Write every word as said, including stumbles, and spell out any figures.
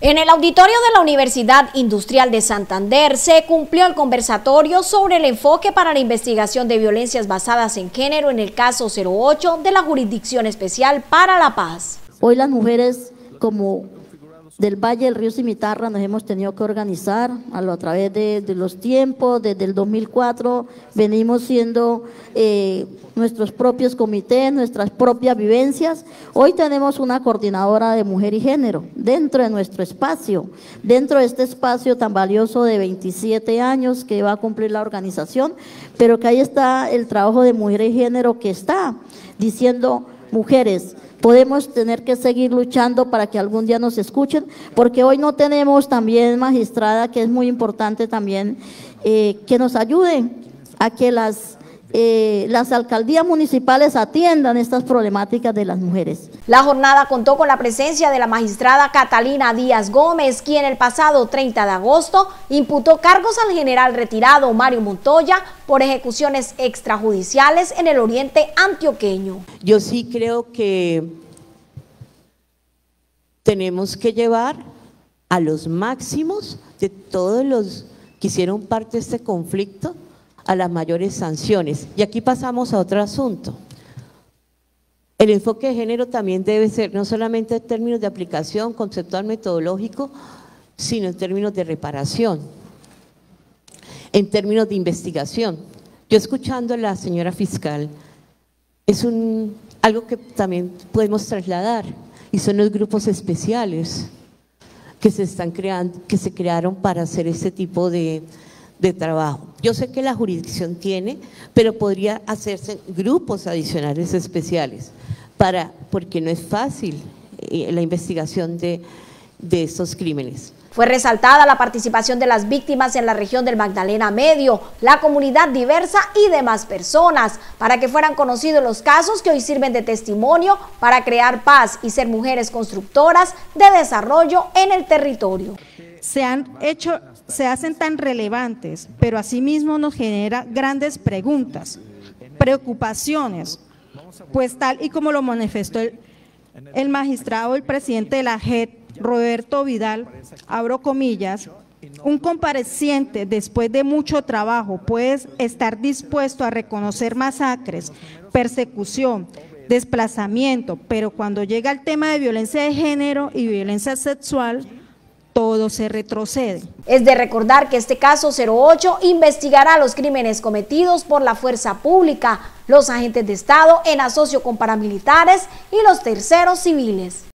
En el auditorio de la Universidad Industrial de Santander se cumplió el conversatorio sobre el enfoque para la investigación de violencias basadas en género en el caso cero ocho de la Jurisdicción Especial para la Paz. Hoy las mujeres como del Valle del Río Cimitarra nos hemos tenido que organizar a, lo, a través de, de los tiempos. Desde el dos mil cuatro venimos siendo eh, nuestros propios comités, nuestras propias vivencias. Hoy tenemos una coordinadora de mujer y género dentro de nuestro espacio, dentro de este espacio tan valioso de veintisiete años que va a cumplir la organización, pero que ahí está el trabajo de mujer y género que está diciendo mujeres, podemos tener que seguir luchando para que algún día nos escuchen, porque hoy no tenemos también magistrada, que es muy importante también, eh, que nos ayude a que las, eh, las alcaldías municipales atiendan estas problemáticas de las mujeres. La jornada contó con la presencia de la magistrada Catalina Díaz Gómez, quien el pasado treinta de agosto imputó cargos al general retirado Mario Montoya por ejecuciones extrajudiciales en el oriente antioqueño. Yo sí creo que tenemos que llevar a los máximos de todos los que hicieron parte de este conflicto a las mayores sanciones. Y aquí pasamos a otro asunto. El enfoque de género también debe ser no solamente en términos de aplicación conceptual metodológico, sino en términos de reparación, en términos de investigación. Yo escuchando a la señora fiscal, es un, algo que también podemos trasladar, y son los grupos especiales que se, están creando, que se crearon para hacer este tipo de, de trabajo. Yo sé que la jurisdicción tiene, pero podría hacerse grupos adicionales especiales. Para, porque no es fácil eh, la investigación de, de estos crímenes. Fue resaltada la participación de las víctimas en la región del Magdalena Medio, la comunidad diversa y demás personas, para que fueran conocidos los casos que hoy sirven de testimonio para crear paz y ser mujeres constructoras de desarrollo en el territorio. Se han hecho, se hacen tan relevantes, pero asimismo nos genera grandes preguntas, preocupaciones, pues tal y como lo manifestó el, el magistrado, el presidente de la J E T, Roberto Vidal, abro comillas, un compareciente después de mucho trabajo puede estar dispuesto a reconocer masacres, persecución, desplazamiento, pero cuando llega el tema de violencia de género y violencia sexual, todo se retrocede. Es de recordar que este caso cero ocho investigará los crímenes cometidos por la fuerza pública, los agentes de Estado en asocio con paramilitares y los terceros civiles.